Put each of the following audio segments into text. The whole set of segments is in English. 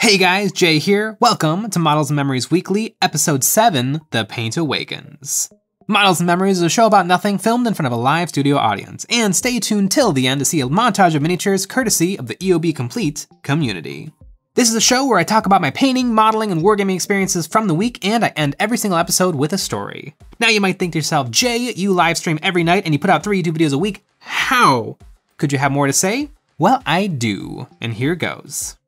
Hey guys, Jay here. Welcome to Models and Memories Weekly, Episode 7, The Paint Awakens. Models and Memories is a show about nothing filmed in front of a live studio audience, and stay tuned till the end to see a montage of miniatures courtesy of the EOB Complete community. This is a show where I talk about my painting, modeling, and wargaming experiences from the week, and I end every single episode with a story. Now you might think to yourself, Jay, you live stream every night and you put out 3 YouTube videos a week. How? Could you have more to say? Well, I do, and here goes.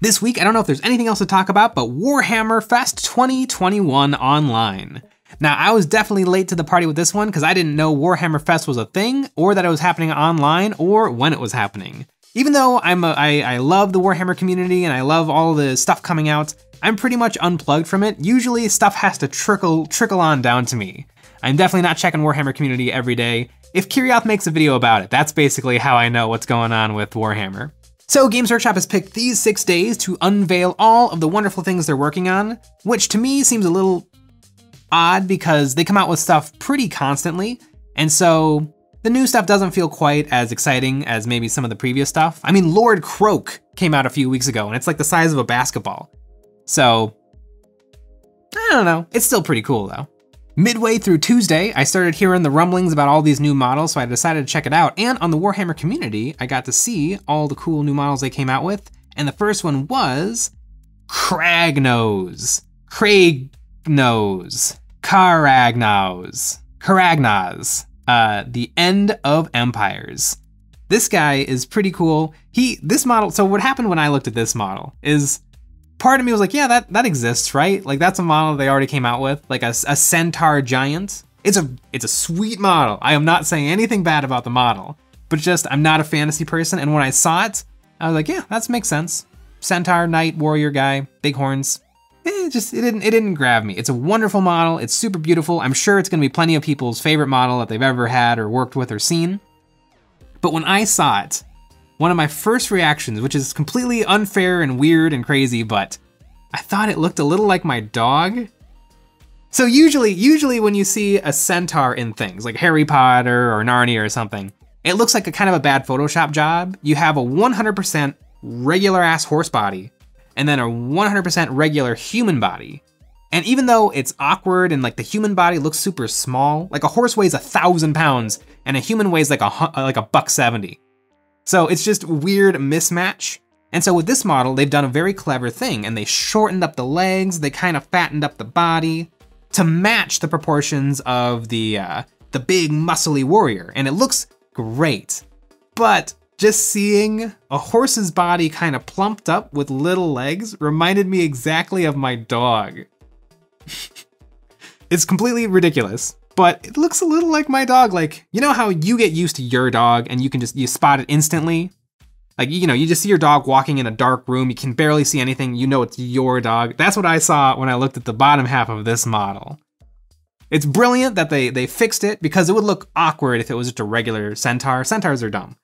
This week, I don't know if there's anything else to talk about, but Warhammer Fest 2021 online. Now, I was definitely late to the party with this one because I didn't know Warhammer Fest was a thing, or that it was happening online, or when it was happening. Even though I love the Warhammer community and I love all the stuff coming out, I'm pretty much unplugged from it. Usually stuff has to trickle on down to me. I'm definitely not checking Warhammer community every day. If Kirioth makes a video about it, that's basically how I know what's going on with Warhammer. So Games Workshop has picked these 6 days to unveil all of the wonderful things they're working on, which to me seems a little odd because they come out with stuff pretty constantly, and so the new stuff doesn't feel quite as exciting as maybe some of the previous stuff. I mean, Lord Croak came out a few weeks ago, and it's like the size of a basketball. So, I don't know, it's still pretty cool though. Midway through Tuesday, I started hearing the rumblings about all these new models, so I decided to check it out. And on the Warhammer community, I got to see all the cool new models they came out with. And the first one was Kragnos, the End of Empires. This guy is pretty cool. So what happened when I looked at this model is, part of me was like, yeah, that exists, right? Like that's a model they already came out with, like a centaur giant. It's a sweet model. I am not saying anything bad about the model, but just I'm not a fantasy person. And when I saw it, I was like, yeah, that makes sense. Centaur, knight, warrior guy, big horns. It didn't grab me. It's a wonderful model. It's super beautiful. I'm sure it's gonna be plenty of people's favorite model that they've ever had or worked with or seen. But when I saw it, one of my first reactions, which is completely unfair and weird and crazy, but I thought it looked a little like my dog. So usually when you see a centaur in things like Harry Potter or Narnia or something, it looks like a kind of a bad Photoshop job. You have a 100% regular ass horse body and then a 100% regular human body. And even though it's awkward and like the human body looks super small, like a horse weighs 1,000 pounds and a human weighs like a $170. So it's just weird mismatch. And so with this model, they've done a very clever thing and they shortened up the legs, they kind of fattened up the body to match the proportions of the big muscly warrior. And it looks great, but just seeing a horse's body kind of plumped up with little legs reminded me exactly of my dog. It's completely ridiculous. But it looks a little like my dog. Like, you know how you get used to your dog and you spot it instantly? Like, you know, you just see your dog walking in a dark room. You can barely see anything. You know, it's your dog. That's what I saw when I looked at the bottom half of this model. It's brilliant that they fixed it because it would look awkward if it was just a regular centaur. Centaurs are dumb,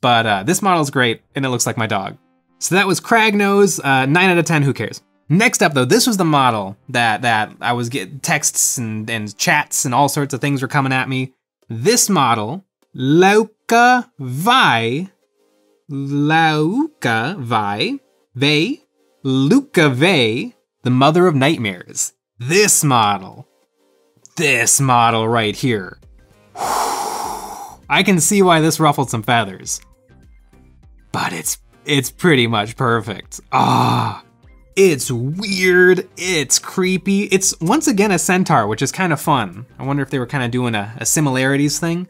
but this model's great and it looks like my dog. So that was Kragnos, 9 out of 10, who cares? Next up though, this was the model that I was getting texts and chats and all sorts of things were coming at me. This model, Lauka Vai, the Mother of Nightmares. This model right here. I can see why this ruffled some feathers, but it's pretty much perfect. Ah. It's weird, it's creepy. It's once again a centaur, which is kind of fun. I wonder if they were kind of doing a similarities thing.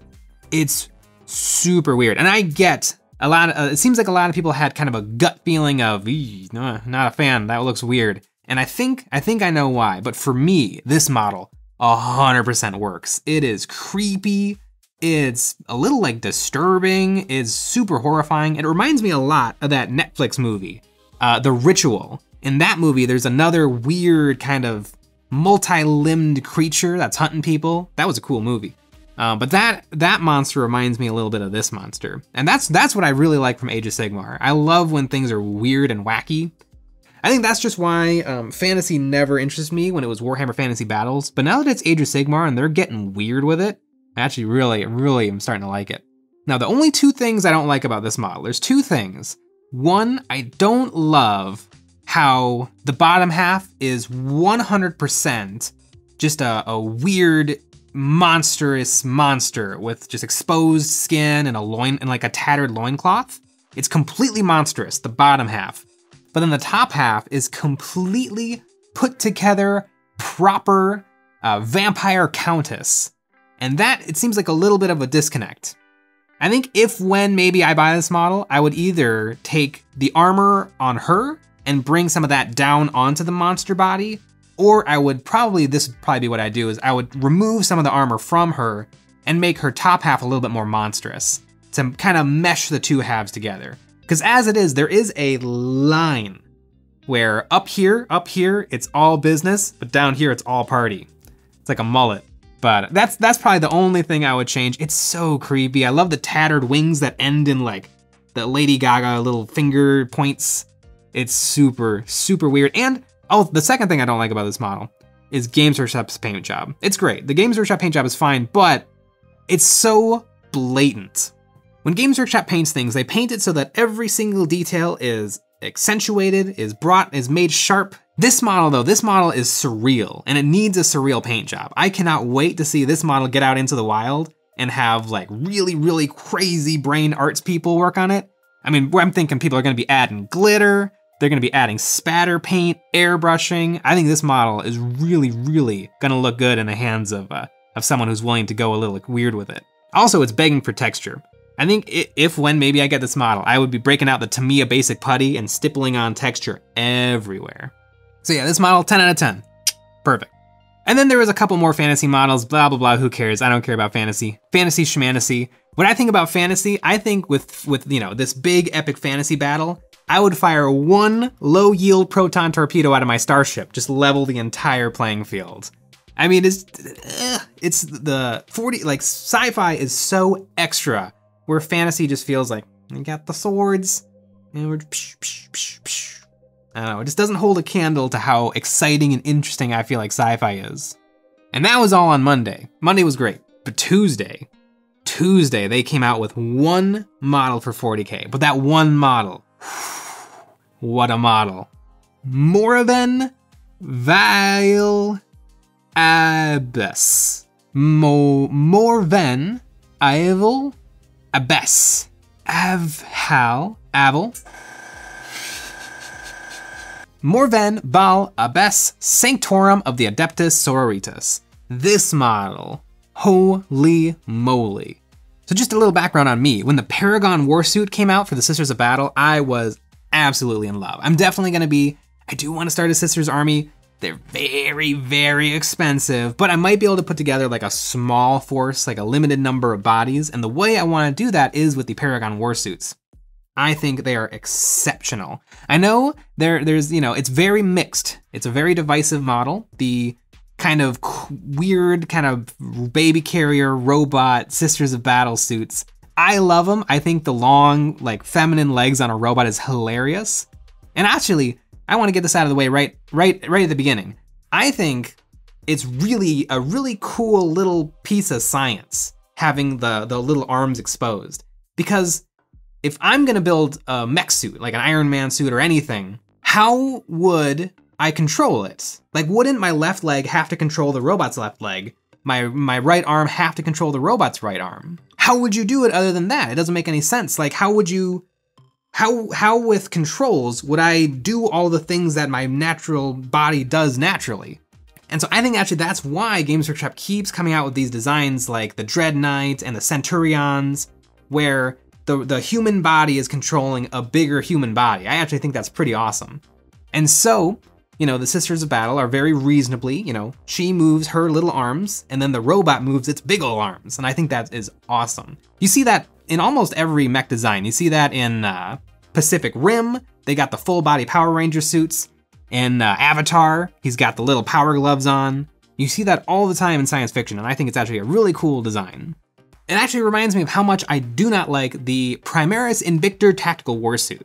It's super weird. And I get a lot of, it seems like a lot of people had kind of a gut feeling of, no, not a fan, that looks weird. And I think I know why, but for me, this model 100% works. It is creepy, it's a little like disturbing, it's super horrifying. It reminds me a lot of that Netflix movie, The Ritual. In that movie, there's another weird kind of multi-limbed creature that's hunting people. That was a cool movie. But that monster reminds me a little bit of this monster. And that's what I really like from Age of Sigmar. I love when things are weird and wacky. I think that's just why fantasy never interested me when it was Warhammer Fantasy Battles. But now that it's Age of Sigmar and they're getting weird with it, I actually really am starting to like it. Now, the only two things I don't like about this model, there's two things. One, I don't love how the bottom half is 100% just a weird, monstrous monster with just exposed skin and a loin and like a tattered loincloth. It's completely monstrous, the bottom half. But then the top half is completely put together, proper vampire countess. And that, it seems like a little bit of a disconnect. I think if, when, maybe I buy this model, I would either take the armor on her and bring some of that down onto the monster body, or I would probably, this would probably be what I do, is I would remove some of the armor from her and make her top half a little bit more monstrous to kind of mesh the two halves together. Because as it is, there is a line where up here, it's all business, but down here, it's all party. It's like a mullet. But that's probably the only thing I would change. It's so creepy. I love the tattered wings that end in like the Lady Gaga little finger points. It's super, super weird. And oh, the second thing I don't like about this model is Games Workshop's paint job. It's great. The Games Workshop paint job is fine, but it's so blatant. When Games Workshop paints things, they paint it so that every single detail is accentuated, is made sharp. This model though, this model is surreal and it needs a surreal paint job. I cannot wait to see this model get out into the wild and have like really, really crazy brain arts people work on it. I mean, I'm thinking people are gonna be adding glitter, they're gonna be adding spatter paint, airbrushing. I think this model is really, really gonna look good in the hands of someone who's willing to go a little like, weird with it. Also, it's begging for texture. I think if, when, maybe I get this model, I would be breaking out the Tamiya Basic Putty and stippling on texture everywhere. So yeah, this model, 10 out of 10, perfect. And then there was a couple more fantasy models, blah, blah, blah, who cares? I don't care about fantasy. Fantasy, shmanacy. When I think about fantasy, I think with you know, this big epic fantasy battle, I would fire one low yield proton torpedo out of my starship, just level the entire playing field. I mean, it's the 40, like sci-fi is so extra, where fantasy just feels like, we got the swords, and we're psh, psh, psh, psh. I don't know, it just doesn't hold a candle to how exciting and interesting I feel like sci-fi is. And that was all on Monday. Monday was great, but Tuesday they came out with one model for 40K, but that one model, what a model. Morvenn Vahl Abbess. Morvenn Vahl Abbess. Morvenn Vahl Abbess, Sanctorum of the Adeptus Sororitas. This model, holy moly. So just a little background on me. When the Paragon Warsuit came out for the Sisters of Battle, I was absolutely in love. I'm definitely gonna be, I do wanna start a Sisters army. They're very, very expensive, but I might be able to put together like a small force, like a limited number of bodies. And the way I wanna do that is with the Paragon Warsuits. I think they are exceptional. I know there's, you know, it's very mixed. It's a very divisive model. The kind of weird kind of baby carrier robot Sisters of Battle suits. I love them. I think the long like feminine legs on a robot is hilarious. And actually, I want to get this out of the way right at the beginning. I think it's really a really cool little piece of science having the little arms exposed, because if I'm gonna build a mech suit, like an Iron Man suit or anything, how would I control it? Like, wouldn't my left leg have to control the robot's left leg? My right arm have to control the robot's right arm? How would you do it other than that? It doesn't make any sense. Like, how would you, how with controls would I do all the things that my natural body does naturally? And so I think actually that's why Games Workshop keeps coming out with these designs like the Dreadnoughts and the Centurions, where the human body is controlling a bigger human body. I actually think that's pretty awesome. And so, you know, the Sisters of Battle are very reasonably, you know, she moves her little arms and then the robot moves its big ol' arms. And I think that is awesome. You see that in almost every mech design. You see that in Pacific Rim. They got the full body Power Ranger suits. In Avatar, he's got the little power gloves on. You see that all the time in science fiction. And I think it's actually a really cool design. It actually reminds me of how much I do not like the Primaris Invictor Tactical Warsuit.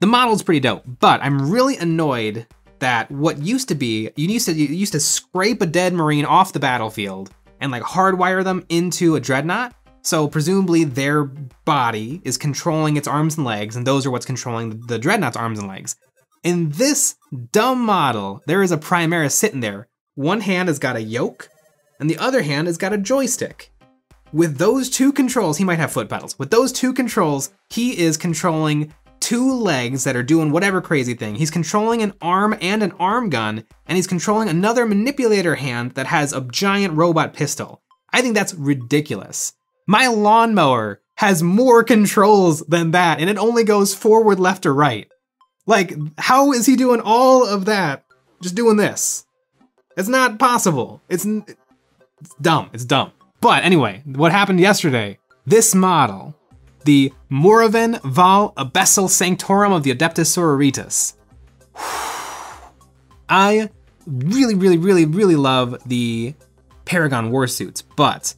The model's pretty dope, but I'm really annoyed that what used to be, you used to scrape a dead Marine off the battlefield and like hardwire them into a Dreadnought. So presumably their body is controlling its arms and legs, and those are what's controlling the Dreadnought's arms and legs. In this dumb model, there is a Primaris sitting there. One hand has got a yoke, and the other hand has got a joystick. With those two controls, he might have foot pedals. With those two controls, he is controlling two legs that are doing whatever crazy thing. He's controlling an arm and an arm gun, and he's controlling another manipulator hand that has a giant robot pistol. I think that's ridiculous. My lawnmower has more controls than that, and it only goes forward, left, or right. Like, how is he doing all of that just doing this? It's not possible. It's dumb. It's dumb. But anyway, what happened yesterday? This model, the Morvenn Vahl Abessel Sanctorum of the Adeptus Sororitas. I really love the Paragon Warsuits, but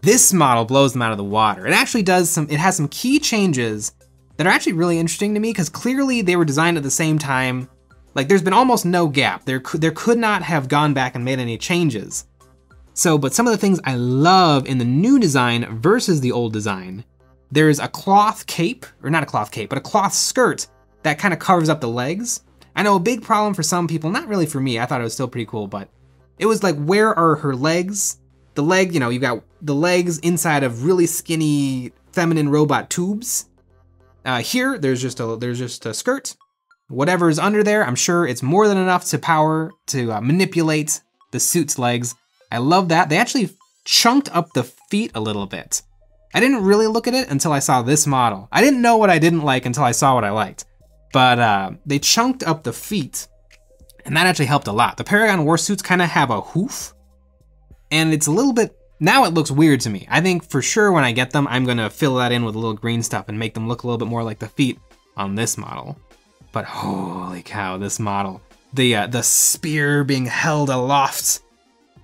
this model blows them out of the water. It actually does some, it has some key changes that are actually really interesting to me because clearly they were designed at the same time. Like there's been almost no gap. There could not have gone back and made any changes. So, but some of the things I love in the new design versus the old design, there's a cloth cape, or not a cloth cape, but a cloth skirt that kind of covers up the legs. I know a big problem for some people, not really for me, I thought it was still pretty cool, but it was like, where are her legs? The leg, you know, you got the legs inside of really skinny feminine robot tubes. Here, there's just a skirt. Whatever is under there, I'm sure it's more than enough to power, to manipulate the suit's legs. I love that. They actually chunked up the feet a little bit. I didn't really look at it until I saw this model. I didn't know what I didn't like until I saw what I liked. But they chunked up the feet, and that actually helped a lot. The Paragon Warsuits kind of have a hoof, and it's a little bit, now it looks weird to me. I think for sure when I get them, I'm gonna fill that in with a little green stuff and make them look a little bit more like the feet on this model. But holy cow, this model. The spear being held aloft.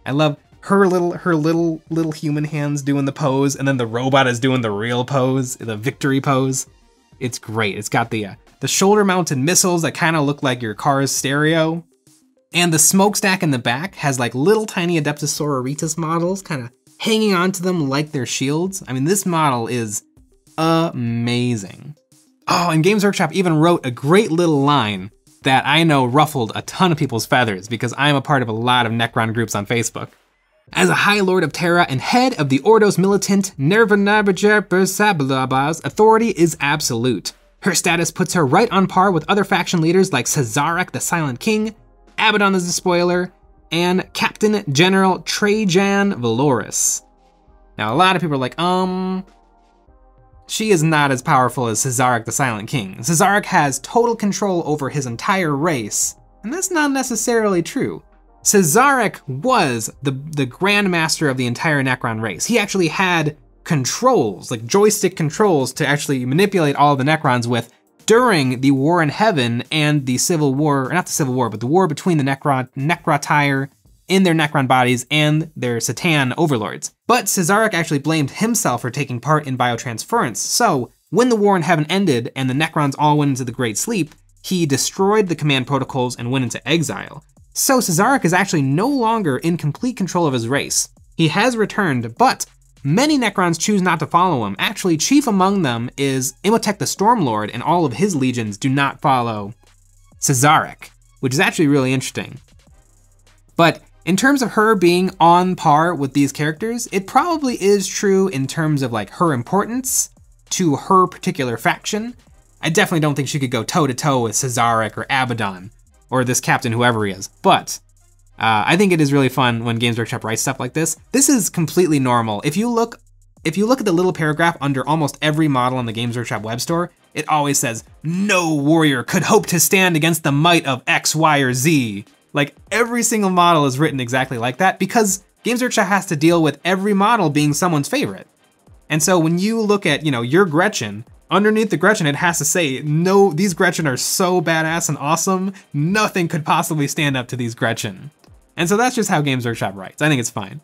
I love her little human hands doing the pose, and then the robot is doing the real pose, the victory pose. It's great. It's got the shoulder-mounted missiles that kind of look like your car's stereo, and the smokestack in the back has like little tiny Adeptus Sororitas models kind of hanging onto them like their shields. I mean, this model is amazing. Oh, and Games Workshop even wrote a great little line that I know ruffled a ton of people's feathers because I'm a part of a lot of Necron groups on Facebook. As a High Lord of Terra and head of the Ordos Militant, Nervanabajabersablabas' authority is absolute. Her status puts her right on par with other faction leaders like Cezarak the Silent King, Abaddon the Despoiler, and Captain General Trajan Valoris. Now a lot of people are like, she is not as powerful as Cezarak the Silent King. Cezarak has total control over his entire race, and that's not necessarily true. Cezarak was the grandmaster of the entire Necron race. He actually had controls, like joystick controls, to actually manipulate all the Necrons with during the War in Heaven and the Civil War, or not the Civil War, but the war between the Necrotire in their Necron bodies and their Satan overlords. But Cezarak actually blamed himself for taking part in biotransference, so when the War in Heaven ended and the Necrons all went into the Great Sleep, he destroyed the command protocols and went into exile. So Cezarak is actually no longer in complete control of his race. He has returned, but many Necrons choose not to follow him. Actually, chief among them is Imotec the Stormlord, and all of his legions do not follow Cezarak, which is actually really interesting. But in terms of her being on par with these characters, it probably is true in terms of like her importance to her particular faction. I definitely don't think she could go toe-to-toe with Cezarak or Abaddon or this captain, whoever he is. But I think it is really fun when Games Workshop writes stuff like this. This is completely normal. If you look at the little paragraph under almost every model on the Games Workshop web store, it always says, "No warrior could hope to stand against the might of X, Y, or Z." Like every single model is written exactly like that because Games Workshop has to deal with every model being someone's favorite. And so when you look at, you know, your Gretchen, underneath the Gretchen, it has to say, no, these Gretchen are so badass and awesome, nothing could possibly stand up to these Gretchen. And so that's just how Games Workshop writes. I think it's fine.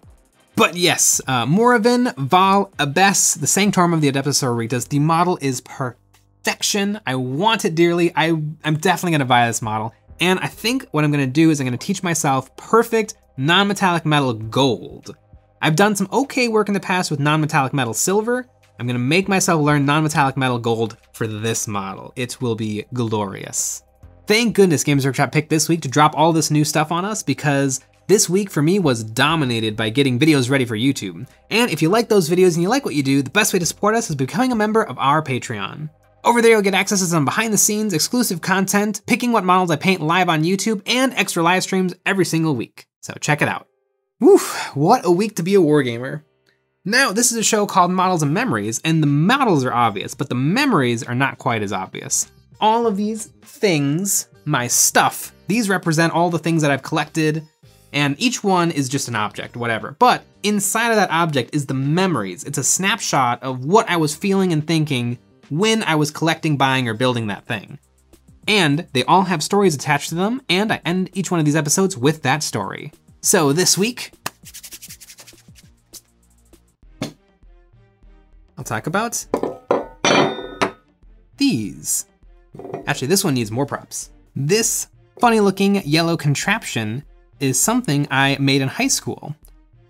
But yes, Morvenn Vahl Abess, the Sanctorum of the Adeptus Sororitas, the model is perfection. I want it dearly. I'm definitely gonna buy this model. And I think what I'm gonna do is I'm gonna teach myself perfect non-metallic metal gold. I've done some okay work in the past with non-metallic metal silver. I'm gonna make myself learn non-metallic metal gold for this model. It will be glorious. Thank goodness Games Workshop picked this week to drop all this new stuff on us, because this week for me was dominated by getting videos ready for YouTube. And if you like those videos and you like what you do, the best way to support us is becoming a member of our Patreon. Over there, you'll get access to some behind the scenes, exclusive content, picking what models I paint live on YouTube, and extra live streams every single week. So check it out. Woof, what a week to be a wargamer. Now, this is a show called Models and Memories, and the models are obvious, but the memories are not quite as obvious. All of these things, my stuff, these represent all the things that I've collected, and each one is just an object, whatever. But inside of that object is the memories. It's a snapshot of what I was feeling and thinking when I was collecting, buying, or building that thing. And they all have stories attached to them, and I end each one of these episodes with that story. So this week, I'll talk about these. Actually, this one needs more props. This funny looking yellow contraption is something I made in high school.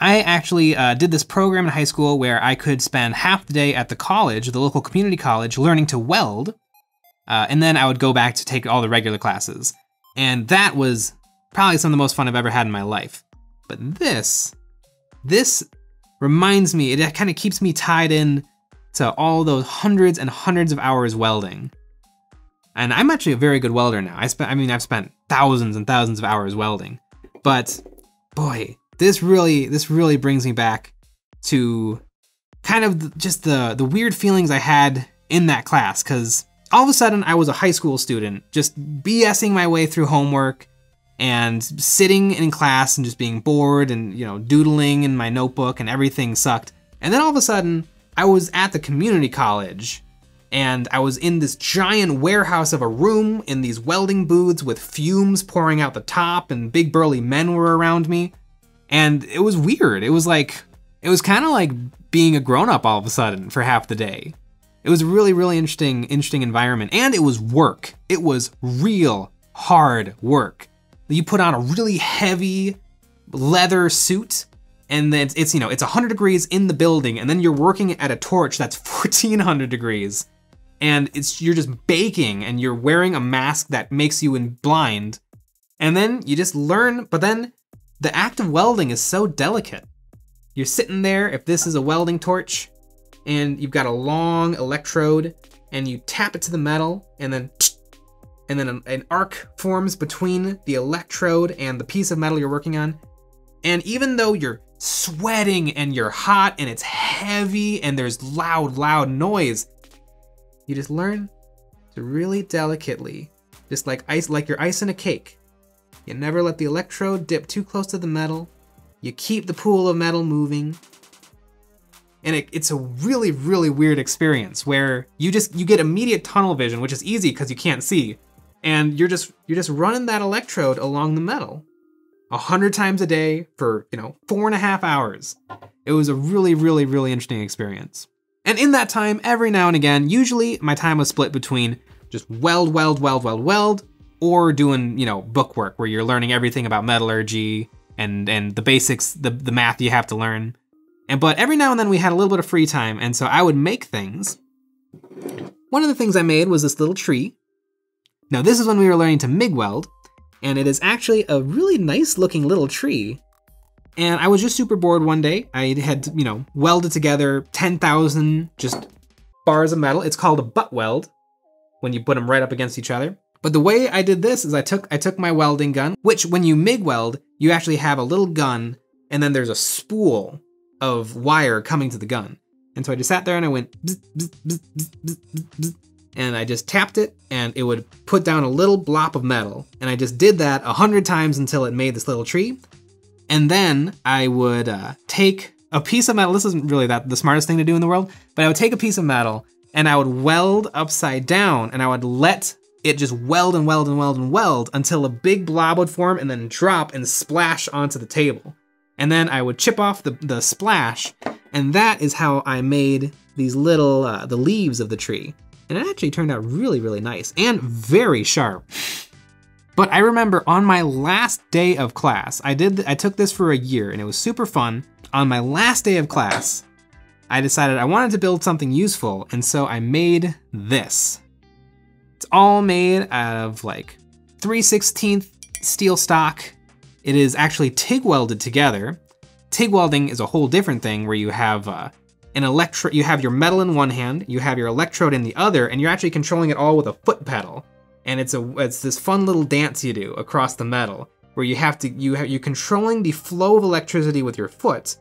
I actually did this program in high school where I could spend half the day at the college, the local community college, learning to weld, and then I would go back to take all the regular classes. And that was probably some of the most fun I've ever had in my life. But this reminds me, it kind of keeps me tied in to all those hundreds and hundreds of hours welding. And I'm actually a very good welder now. I've spent thousands and thousands of hours welding. But boy, this really brings me back to kind of just the weird feelings I had in that class, because all of a sudden I was a high school student, just BSing my way through homework and sitting in class and just being bored and, you know, doodling in my notebook, and everything sucked. And then all of a sudden I was at the community college and I was in this giant warehouse of a room in these welding booths with fumes pouring out the top, and big burly men were around me. And it was weird. It was kind of like being a grown-up all of a sudden for half the day. It was a really interesting environment. And it was work. It was real hard work. You put on a really heavy leather suit, and then it's, you know, it's 100 degrees in the building, and then you're working at a torch that's 1400 degrees. And you're just baking, and you're wearing a mask that makes you blind. And then you just learn, but then the act of welding is so delicate. You're sitting there, if this is a welding torch, and you've got a long electrode, and you tap it to the metal, and then an arc forms between the electrode and the piece of metal you're working on. And even though you're sweating and you're hot and it's heavy and there's loud noise, you just learn to really delicately, just like ice, like you're icing a cake. You never let the electrode dip too close to the metal. You keep the pool of metal moving. And it's a really weird experience where you get immediate tunnel vision, which is easy because you can't see. And you're just running that electrode along the metal 100 times a day for, you know, 4.5 hours. It was a really interesting experience. And in that time, every now and again, usually my time was split between just weld, or doing, you know, book work where you're learning everything about metallurgy and the basics, the math you have to learn. But every now and then we had a little bit of free time, and so I would make things. One of the things I made was this little tree. Now this is when we were learning to MIG weld, and it is actually a really nice looking little tree. And I was just super bored one day. I had, you know, welded together 10,000 just bars of metal. It's called a butt weld when you put them right up against each other. But the way I did this is I took my welding gun, which when you MIG weld, you actually have a little gun, and then there's a spool of wire coming to the gun. And so I just sat there and I went bzz, bzz, bzz, bzz, bzz, bzz, and I just tapped it and it would put down a little blob of metal. And I just did that 100 times until it made this little tree. And then I would take a piece of metal. This isn't really the smartest thing to do in the world, but I would take a piece of metal and I would weld upside down, and I would let it just weld until a big blob would form and then drop and splash onto the table. And then I would chip off the splash, and that is how I made these little, the leaves of the tree. And it actually turned out really nice and very sharp. But I remember on my last day of class, I took this for a year and it was super fun. On my last day of class, I decided I wanted to build something useful, and so I made this. It's all made out of like 3/16 steel stock. It is actually TIG welded together. TIG welding is a whole different thing where you have you have your metal in one hand, you have your electrode in the other, and you're actually controlling it all with a foot pedal. And it's this fun little dance you do across the metal where you have to you're controlling the flow of electricity with your foot,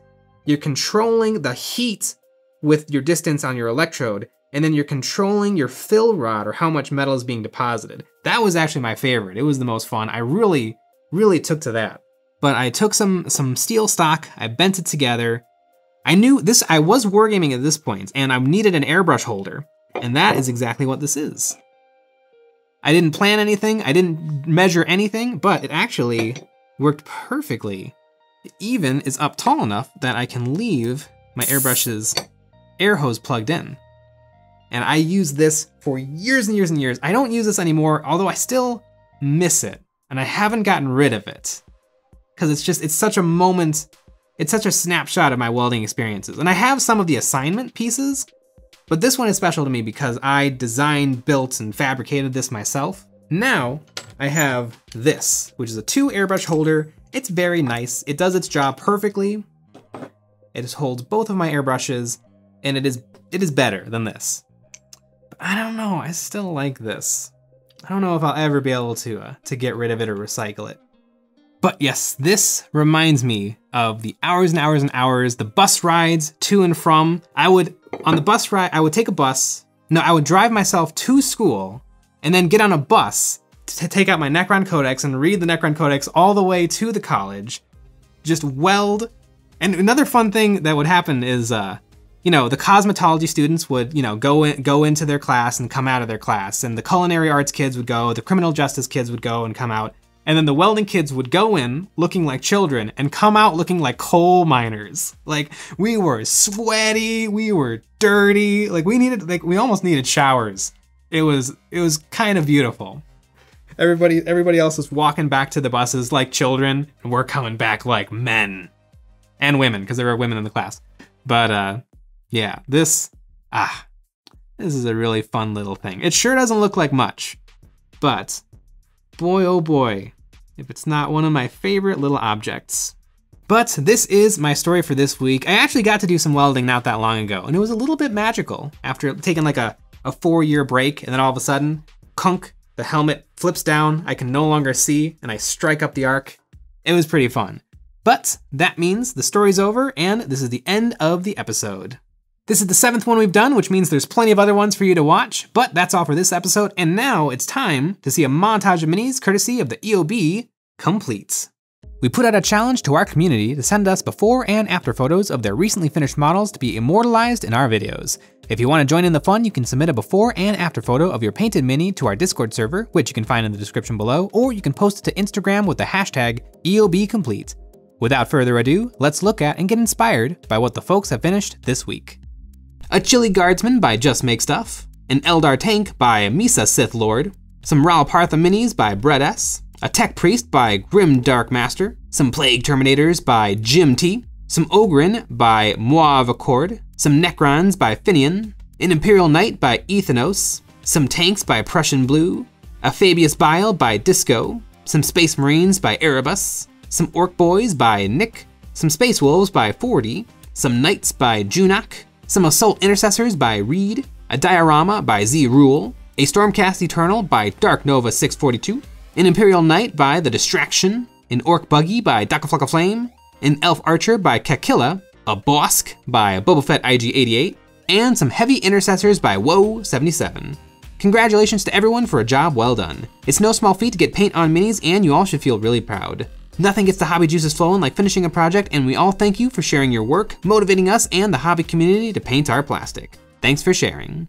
you're controlling the heat with your distance on your electrode, and then you're controlling your fill rod or how much metal is being deposited. That was actually my favorite. It was the most fun. I really, really took to that. But I took some steel stock, I bent it together. I knew this, I was wargaming at this point, and I needed an airbrush holder, and that is exactly what this is. I didn't plan anything, I didn't measure anything, but it actually worked perfectly. It even is up tall enough that I can leave my airbrush's air hose plugged in. And I used this for years and years and years. I don't use this anymore, although I still miss it, and I haven't gotten rid of it. Because it's just, it's such a moment, it's such a snapshot of my welding experiences. And I have some of the assignment pieces, but this one is special to me because I designed, built, and fabricated this myself. Now I have this, which is a 2 airbrush holder. It's very nice. It does its job perfectly. It just holds both of my airbrushes, and it is better than this. But I don't know, I still like this. I don't know if I'll ever be able to get rid of it or recycle it. But yes, this reminds me of the hours and hours and hours, the bus rides to and from. On the bus ride, I would take a bus. No, I would drive myself to school and then get on a bus to take out my Necron Codex and read the Necron Codex all the way to the college, just weld. And another fun thing that would happen is, you know, the cosmetology students would, you know, go into their class and come out of their class, and the culinary arts kids would go, the criminal justice kids would go and come out. And then the welding kids would go in looking like children and come out looking like coal miners. Like, we were sweaty, we were dirty, like we almost needed showers. It was kind of beautiful. Everybody else was walking back to the buses like children, and we're coming back like men and women, because there were women in the class. But yeah, this is a really fun little thing. It sure doesn't look like much, but boy, oh boy, if it's not one of my favorite little objects. But this is my story for this week. I actually got to do some welding not that long ago, and it was a little bit magical after taking like a 4-year break, and then all of a sudden, kunk, the helmet flips down, I can no longer see, and I strike up the arc. It was pretty fun. But that means the story's over, and this is the end of the episode. This is the 7th one we've done, which means there's plenty of other ones for you to watch, but that's all for this episode, and now it's time to see a montage of minis courtesy of the EOB Complete. We put out a challenge to our community to send us before and after photos of their recently finished models to be immortalized in our videos. If you want to join in the fun, you can submit a before and after photo of your painted mini to our Discord server, which you can find in the description below, or you can post it to Instagram with the hashtag EOB Complete. Without further ado, let's look at and get inspired by what the folks have finished this week. A Chili Guardsman by Just Make Stuff, an Eldar Tank by Misa Sith Lord, some Ra'l Partha minis by Brett S, a Tech Priest by Grim Dark Master, some Plague Terminators by Jim T, some Ogrin by Mauve Accord, some Necrons by Finian, an Imperial Knight by Ethanos, some Tanks by Prussian Blue, a Fabius Bile by Disco, some Space Marines by Erebus, some Orc Boys by Nick, some Space Wolves by 40, some Knights by Junak, some Assault Intercessors by Reed, a Diorama by Z Rule, a Stormcast Eternal by Dark Nova 642, an Imperial Knight by The Distraction, an Orc Buggy by Dakaflaka Flame, an Elf Archer by Kakilla, a Bosk by Boba Fett IG88, and some Heavy Intercessors by Woe77. Congratulations to everyone for a job well done. It's no small feat to get paint on minis, and you all should feel really proud. Nothing gets the hobby juices flowing like finishing a project, and we all thank you for sharing your work, motivating us and the hobby community to paint our plastic. Thanks for sharing.